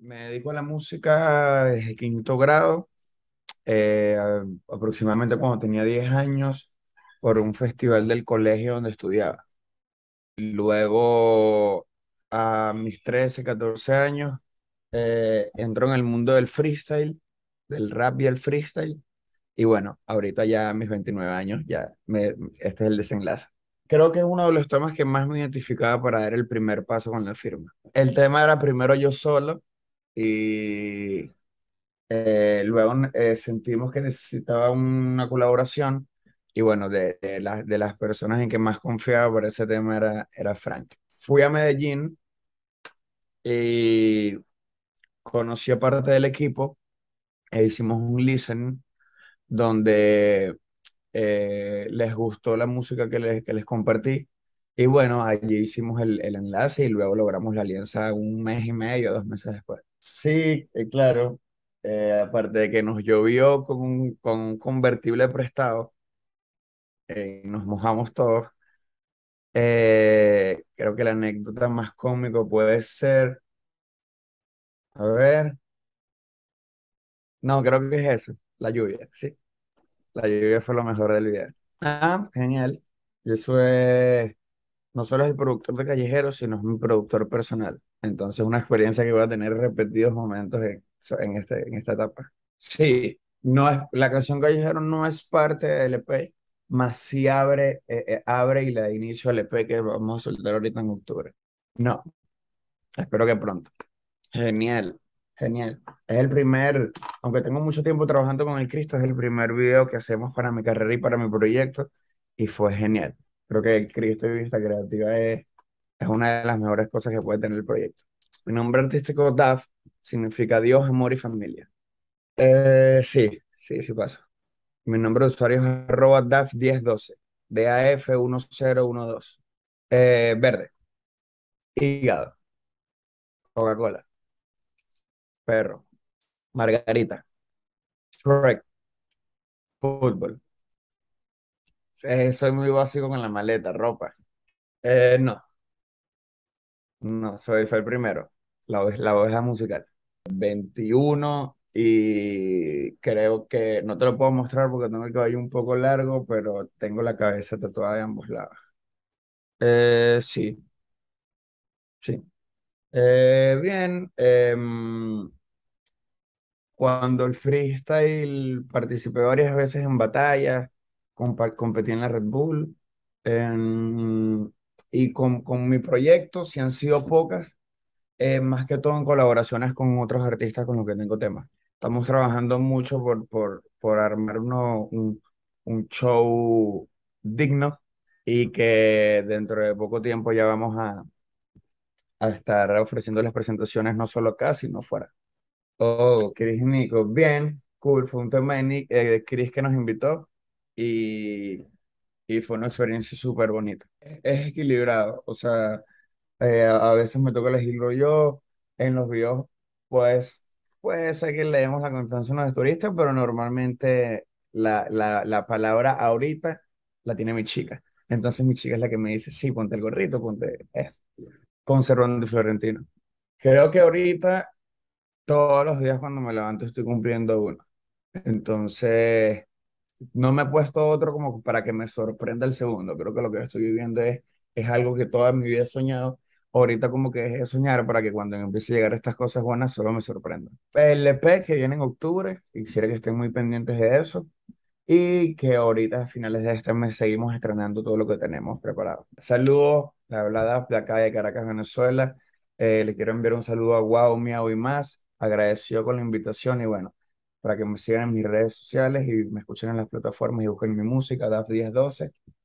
Me dedico a la música desde quinto grado, aproximadamente cuando tenía 10 años, por un festival del colegio donde estudiaba. Luego, a mis 13, 14 años, entro en el mundo del freestyle, del rap y el freestyle. Y bueno, ahorita ya a mis 29 años, este es el desenlace. Creo que es uno de los temas que más me identificaba para dar el primer paso con la firma. El tema era primero yo solo y luego sentimos que necesitaba una colaboración y bueno, de las personas en que más confiaba por ese tema era Frank. Fui a Medellín y conocí a parte del equipo e hicimos un listen donde les gustó la música que les compartí y bueno, allí hicimos el enlace y luego logramos la alianza un mes y medio, 2 meses después. Sí, claro, aparte de que nos llovió con un convertible prestado, nos mojamos todos. Creo que la anécdota más cómica puede ser, a ver, no, creo que es eso, la lluvia, sí. La lluvia fue lo mejor del video. Ah, genial. Yo soy, no solo es el productor de Callejero, sino es mi productor personal. Entonces, una experiencia que voy a tener repetidos momentos en esta etapa. Sí, no es, la canción Callejero no es parte del EP, más sí abre y le da inicio al EP que vamos a soltar ahorita en octubre. No, espero que pronto. Genial. Genial. Es el primer, aunque tengo mucho tiempo trabajando con el Cristo, es el primer video que hacemos para mi carrera y para mi proyecto, y fue genial. Creo que el Cristo y Vista Creativa es una de las mejores cosas que puede tener el proyecto. Mi nombre artístico, DAF, significa Dios, Amor y Familia. Sí paso. Mi nombre de usuario es @DAF1012, DAF1012. Verde. Hígado. Coca-Cola. Perro, Margarita, Shrek, fútbol. Soy muy básico con la maleta, ropa. No, fue el primero, la oveja musical. 21 y creo que, no te lo puedo mostrar porque tengo el cabello un poco largo, pero tengo la cabeza tatuada de ambos lados. Sí. Bien, cuando el freestyle participé varias veces en batallas, competí en la Red Bull y con mi proyecto, si han sido pocas, más que todo en colaboraciones con otros artistas con los que tengo temas. Estamos trabajando mucho por armar un show digno y que dentro de poco tiempo ya vamos a estar ofreciendo las presentaciones no solo acá, sino fuera. Oh, Chris Nico, bien, cool, fue un tema de Chris que nos invitó y fue una experiencia súper bonita. Es equilibrado, o sea, a veces me toca elegirlo yo, en los videos pues puede ser que le demos la confianza a los turistas, pero normalmente la palabra ahorita la tiene mi chica. Entonces mi chica es la que me dice, sí, ponte el gorrito, ponte esto. Conservando y Florentino. Creo que ahorita, todos los días cuando me levanto estoy cumpliendo uno. Entonces, no me he puesto otro como para que me sorprenda el segundo. Creo que lo que estoy viviendo es algo que toda mi vida he soñado. Ahorita como que dejé de soñar para que cuando empiece a llegar estas cosas buenas solo me sorprendan. El EP que viene en octubre, y quisiera que estén muy pendientes de eso. Y que ahorita a finales de este mes seguimos estrenando todo lo que tenemos preparado. Saludos, la hablada de acá de Caracas, Venezuela. Le quiero enviar un saludo a Wow, Miau y más. Agradecido con la invitación y bueno, para que me sigan en mis redes sociales y me escuchen en las plataformas y busquen mi música, DAF1012.